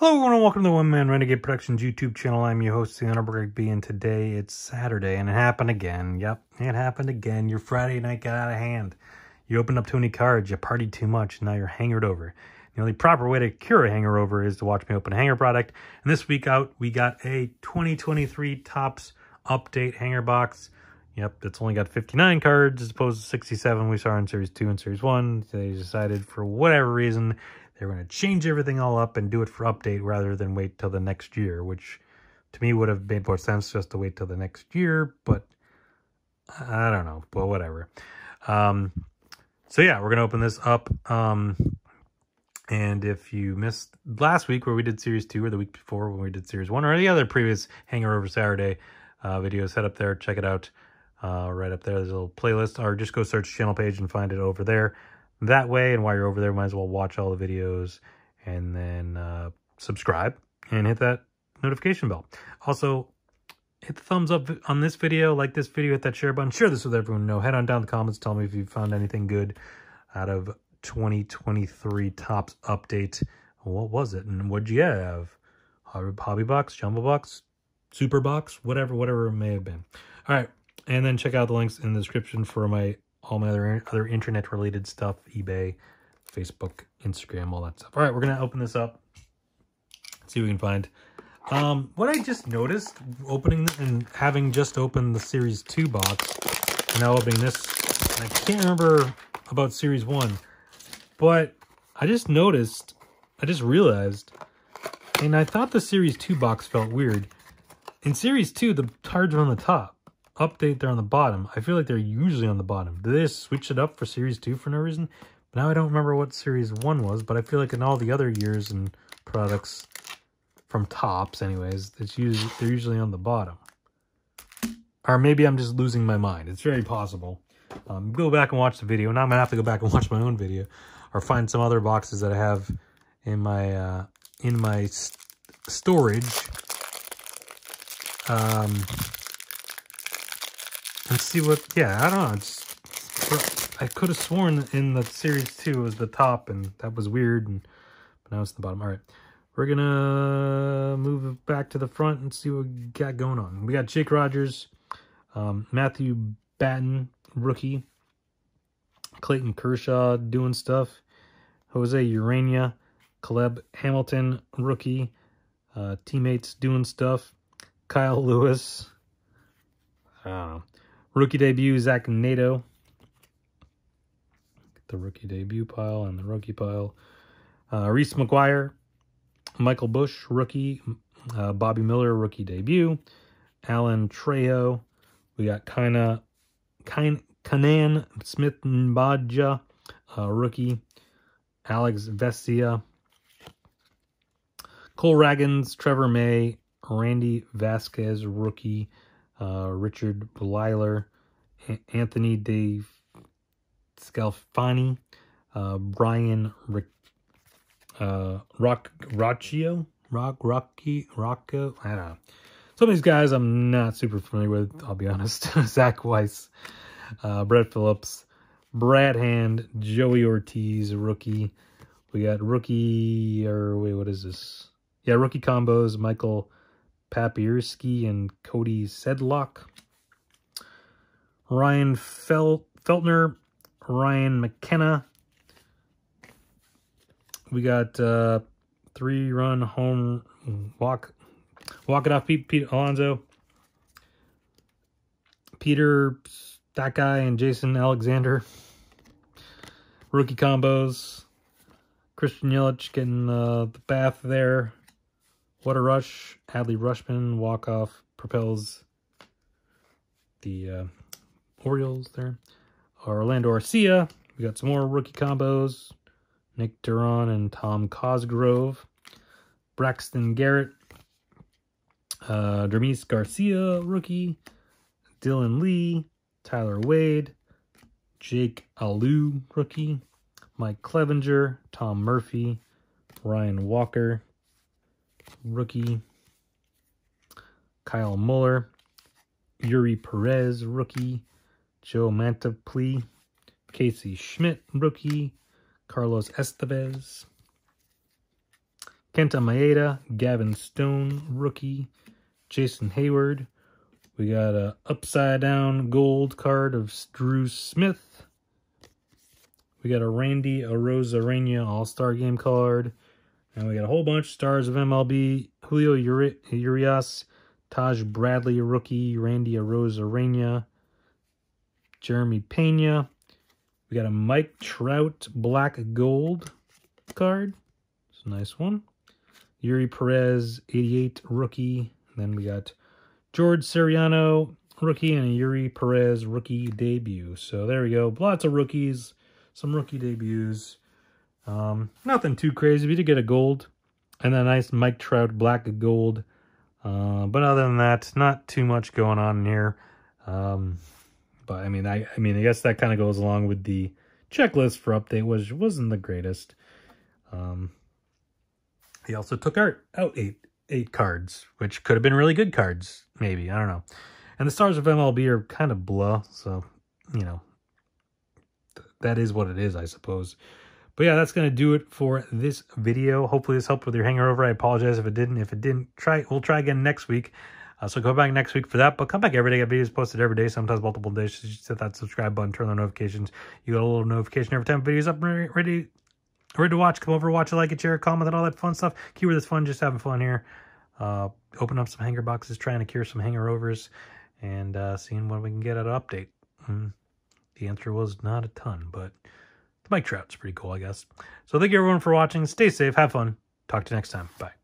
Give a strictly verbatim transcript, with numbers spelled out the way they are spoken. Hello everyone and welcome to the One Man Renegade Productions YouTube channel. I'm your host, The Honorable Greg B, and today it's Saturday and it happened again. Yep, it happened again. Your Friday night got out of hand. You opened up too many cards, you partied too much, and now you're hangered over. The only proper way to cure a hangover is to watch me open a hanger product. And this week out, we got a twenty twenty-three Topps Update Hanger Box. Yep, it's only got fifty-nine cards as opposed to sixty-seven we saw in Series two and Series one. They decided for whatever reason they were going to change everything all up and do it for update rather than wait till the next year, which to me would have made more sense just to wait till the next year, but I don't know, but whatever. Um, so yeah, we're going to open this up. Um, and if you missed last week where we did Series two or the week before when we did Series one or the other previous Hanger Over Saturday uh, video set up there, check it out uh, right up there. There's a little playlist, or just go search channel page and find it over there. That way, and while you're over there, might as well watch all the videos and then uh, subscribe and hit that notification bell. Also, hit the thumbs up on this video, like this video, hit that share button, share this with everyone you know. Head on down in the comments, tell me if you found anything good out of twenty twenty-three Topps Update. What was it and what'd you have? Hobby box, jumbo box, super box, whatever, whatever it may have been. All right, and then check out the links in the description for my all my other other internet related stuff, eBay, Facebook, Instagram, all that stuff. All right, we're gonna open this up, see what we can find. Um, what I just noticed opening and having just opened the Series two box, and now opening this, I can't remember about Series one, but I just noticed, I just realized, and I thought the Series two box felt weird. In Series two, the cards are on the top. Update, they're on the bottom. I feel like they're usually on the bottom. Did they just switch it up for Series two for no reason? But now I don't remember what Series one was, but I feel like in all the other years and products from Topps anyways, it's usually, they're usually on the bottom. Or maybe I'm just losing my mind. It's very possible. Um, go back and watch the video. Now I'm going to have to go back and watch my own video or find some other boxes that I have in my, uh, in my st storage. Um... Let's see what, yeah, I don't know. It's, I could have sworn in the Series two was the top, and that was weird, and but now it's the bottom. All right, we're going to move back to the front and see what we got going on. We got Jake Rogers, um, Matthew Batten, rookie, Clayton Kershaw doing stuff, Jose Ureña, Caleb Hamilton, rookie, uh, teammates doing stuff, Kyle Lewis, I don't know. Rookie debut, Zach Neto. The rookie debut pile and the rookie pile. Uh, Reese McGuire, Michael Bush, rookie. Uh, Bobby Miller, rookie debut. Alan Trejo. We got Kanaan Smith-Njigba, uh, rookie. Alex Vesia. Cole Ragans, Trevor May, Randy Vasquez, rookie. Uh, Richard Blyler, Anthony De Scalfani, uh, Brian Rick, uh, Rock, Rocchio, Rock, Rocky, Rocco, I don't know. Some of these guys I'm not super familiar with, I'll be honest. Zach Weiss, uh, Brett Phillips, Brad Hand, Joey Ortiz, rookie. We got rookie, or wait, what is this? Yeah, rookie combos, Michael Papierski and Cody Sedlock, Ryan Fel Feltner, Ryan McKenna. We got uh, three-run home walk, walk it off. Pete, Pete Alonso, Peter, that guy, and Jason Alexander. Rookie combos. Christian Yelich getting uh, the bath there. What a rush. Adley Rushman, walk-off, propels the uh, Orioles there. Orlando Arcia. We got some more rookie combos. Nick Duran and Tom Cosgrove. Braxton Garrett. Uh, Dermis Garcia, rookie. Dylan Lee. Tyler Wade. Jake Alou, rookie. Mike Clevenger. Tom Murphy. Ryan Walker, rookie. Kyle Muller, Yuri Perez, rookie. Joe Mantiply, Casey Schmidt, rookie. Carlos Estevez, Kenta Maeda, Gavin Stone, rookie, Jason Hayward. We got a upside down gold card of Drew Smith. We got a Randy Arozarena All-Star Game card. And we got a whole bunch of stars of M L B. Julio Uri Urias, Taj Bradley, rookie, Randy Arozarena, Jeremy Pena. We got a Mike Trout black gold card. It's a nice one. Yuri Perez, eighty-eight, rookie. And then we got George Siriano, rookie, and a Yuri Perez rookie debut. So there we go. Lots of rookies, some rookie debuts. Um, nothing too crazy. We did get a gold and a nice Mike Trout black gold. Uh, but other than that, not too much going on in here. Um, but I mean, I, I mean, I guess that kind of goes along with the checklist for update, which wasn't the greatest. Um, he also took out eight, eight cards, which could have been really good cards. Maybe, I don't know. And the stars of M L B are kind of blah. So, you know, th that is what it is, I suppose. But yeah, that's going to do it for this video. Hopefully this helped with your hangover. I apologize if it didn't. If it didn't, try. we'll try again next week. Uh, so go back next week for that. But come back every day. I have videos posted every day, sometimes multiple days. So just hit that subscribe button, turn on notifications. You get a little notification every time video's up, ready, ready, ready to watch. Come over, watch it, like it, share, comment, and all that fun stuff. Keyword is fun, just having fun here. Uh, open up some hanger boxes, trying to cure some hangovers, and uh, seeing what we can get out of update. Mm. The answer was not a ton, but Mike Trout's pretty cool, I guess. So thank you everyone for watching. Stay safe, have fun. Talk to you next time. Bye.